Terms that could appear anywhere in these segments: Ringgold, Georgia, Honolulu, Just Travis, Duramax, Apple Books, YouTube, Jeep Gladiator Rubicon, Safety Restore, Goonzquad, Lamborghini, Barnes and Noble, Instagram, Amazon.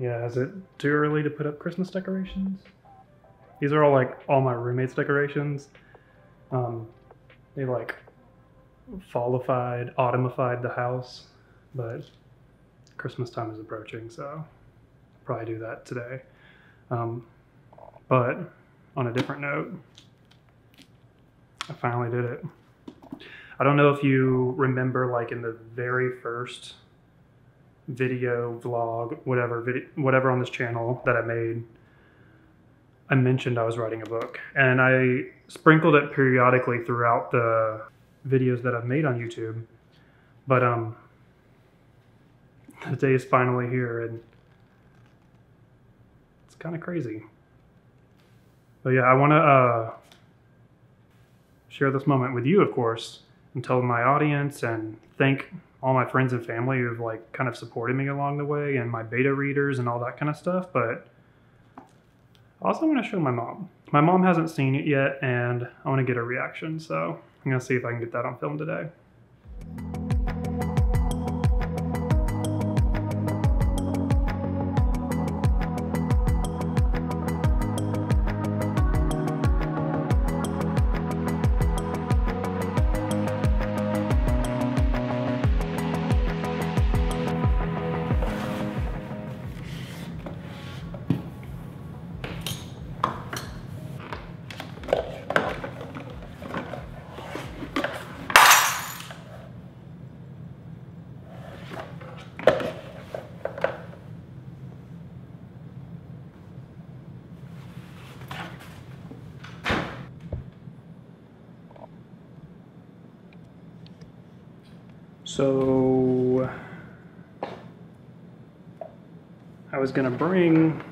Yeah, is it too early to put up Christmas decorations? These are all like all my roommates' decorations. They like fallified, autumnified the house, but Christmas time is approaching, so I'll probably do that today. But on a different note, I finally did it. I don't know if you remember, like in the very first video, vlog, whatever on this channel that I made, I mentioned I was writing a book, and I sprinkled it periodically throughout the videos that I've made on YouTube. But the day is finally here, and it's kind of crazy. But yeah, I want to share this moment with you, of course, and tell my audience and thank all my friends and family who've like kind of supported me along the way, and my beta readers and all that kind of stuff. But I also want to show my mom. My mom hasn't seen it yet, and I want to get her reaction, so I'm gonna see if I can get that on film today. So I was gonna bring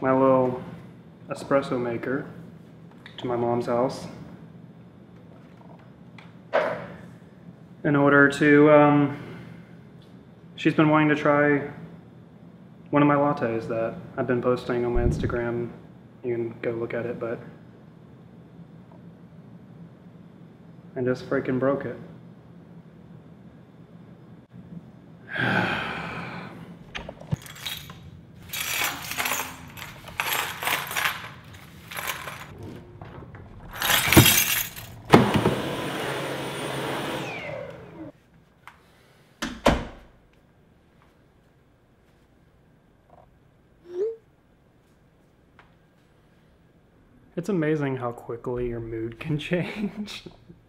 my little espresso maker to my mom's house in order to, she's been wanting to try one of my lattes that I've been posting on my Instagram. You can go look at it, but I just freaking broke it. It's amazing how quickly your mood can change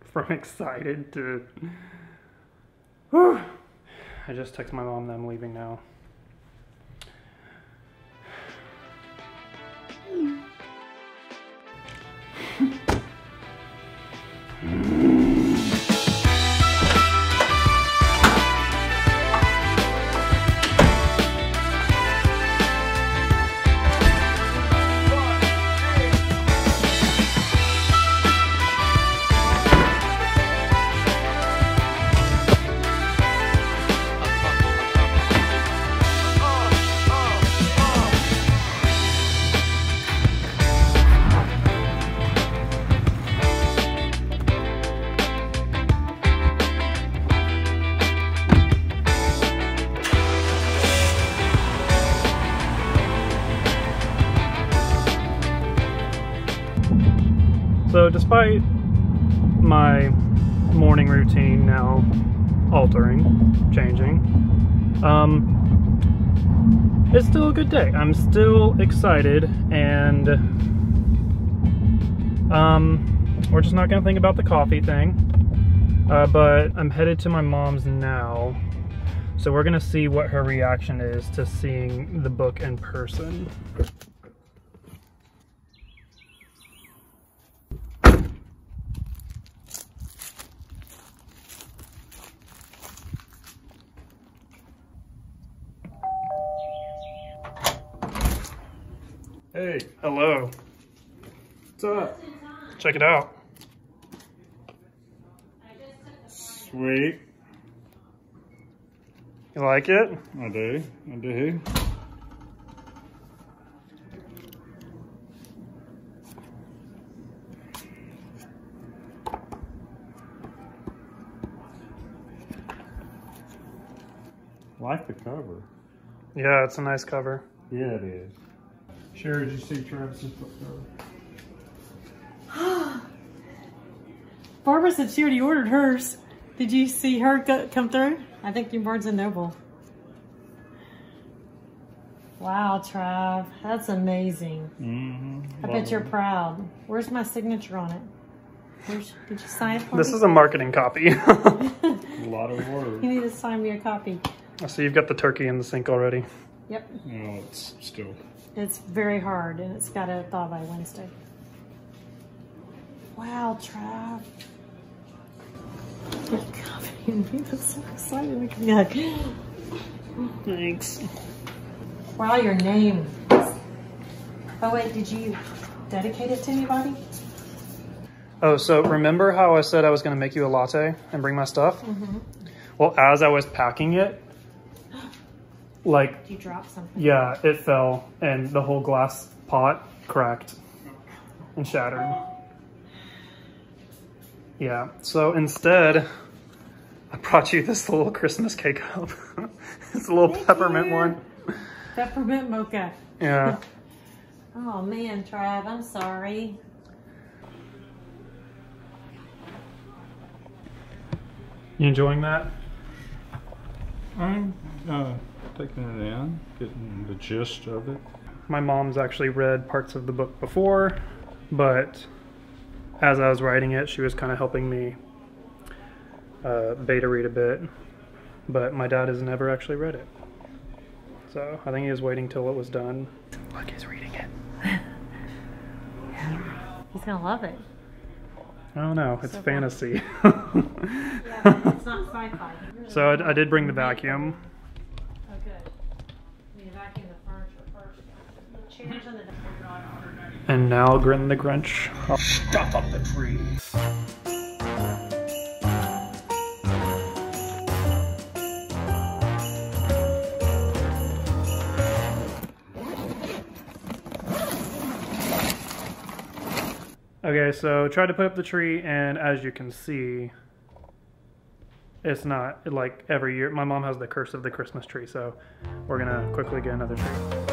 from excited to... Whew. I just texted my mom that I'm leaving now. So despite my morning routine now altering, changing, it's still a good day. I'm still excited, and we're just not gonna think about the coffee thing, but I'm headed to my mom's now, so we're gonna see what her reaction is to seeing the book in person. Hey, hello. What's up? Check it out. Sweet. You like it? I do. I do. I like the cover. Yeah, it's a nice cover. Yeah, it is. Sherry, did you see Travis's book cover? Barbara said she already ordered hers. Did you see her come through? I think in Barnes and Noble. Wow, Trav, that's amazing. Mm-hmm. I bet you're proud. Where's my signature on it? Did you sign it for me? This is a marketing copy. A lot of work. You need to sign me a copy. So you've got the turkey in the sink already. Yep. No, it's still. It's very hard, and it's got to thaw by Wednesday. Wow, Trav. You're copying me. That's so exciting. Thanks. Wow, your name. Oh wait, did you dedicate it to anybody? Oh, so remember how I said I was going to make you a latte and bring my stuff? Mm-hmm. Well, as I was packing it, like, you dropped something. Yeah, it fell and the whole glass pot cracked and shattered. Yeah, so instead, I brought you this little Christmas cake cup. It's a little peppermint one. Peppermint mocha. Yeah. Oh man, Trav, I'm sorry. You enjoying that? I'm taking it in, getting the gist of it. My mom's actually read parts of the book before, but as I was writing it, she was kind of helping me beta read a bit, but my dad has never actually read it. So I think he was waiting till it was done. Look, he's reading it. He's gonna love it. I don't know. It's so fantasy. Yeah, it's not sci-fi. Really, so I did bring the vacuum. Oh, good. You vacuum the furniture first. Chairs on the and now Grin the Grinch. I'll stuff up the tree. Okay, so tried to put up the tree, and as you can see, it's not like every year. My mom has the curse of the Christmas tree, so we're gonna quickly get another tree.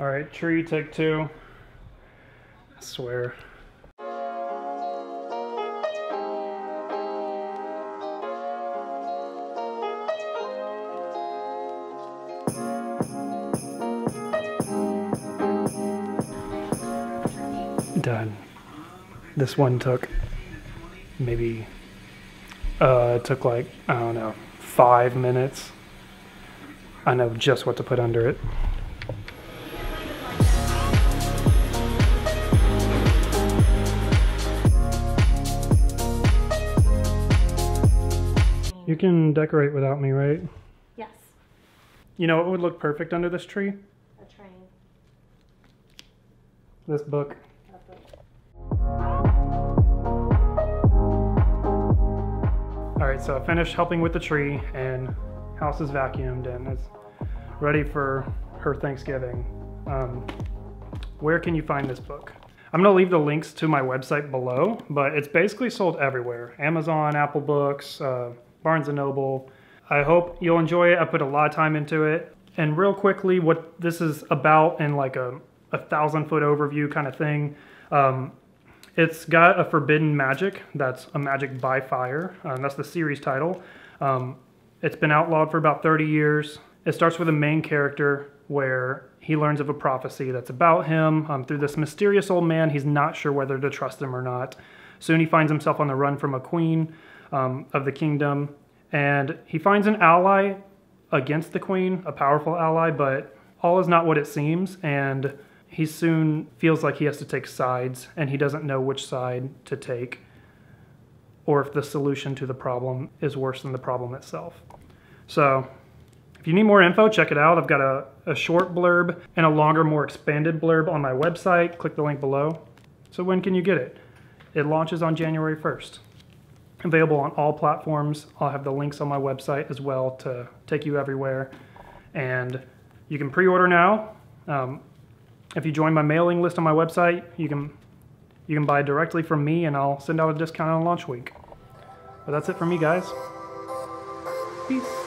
All right, tree, take two. I swear. Done. This one took maybe took like, I don't know, 5 minutes. I know just what to put under it. You can decorate without me, right? Yes. You know what would look perfect under this tree? A train. This book. Alright, so I finished helping with the tree, and house is vacuumed and it's ready for her Thanksgiving. Where can you find this book? I'm going to leave the links to my website below, but it's basically sold everywhere. Amazon, Apple Books, Barnes and Noble. I hope you'll enjoy it. I put a lot of time into it. And real quickly, what this is about in like a 1,000-foot overview kind of thing. It's got a forbidden magic. That's a magic by fire. That's the series title. It's been outlawed for about 30 years. It starts with a main character where he learns of a prophecy that's about him through this mysterious old man. He's not sure whether to trust him or not. Soon he finds himself on the run from a queen of the kingdom, and he finds an ally against the queen, a powerful ally, but all is not what it seems, and he soon feels like he has to take sides, and he doesn't know which side to take or if the solution to the problem is worse than the problem itself. So if you need more info, check it out. I've got a short blurb and a longer, more expanded blurb on my website. Click the link below. So when can you get it? It launches on January 1st. available on all platforms. I'll have the links on my website as well to take you everywhere. And you can pre-order now. If you join my mailing list on my website, you can buy directly from me, and I'll send out a discount on launch week. But that's it for me, guys. Peace.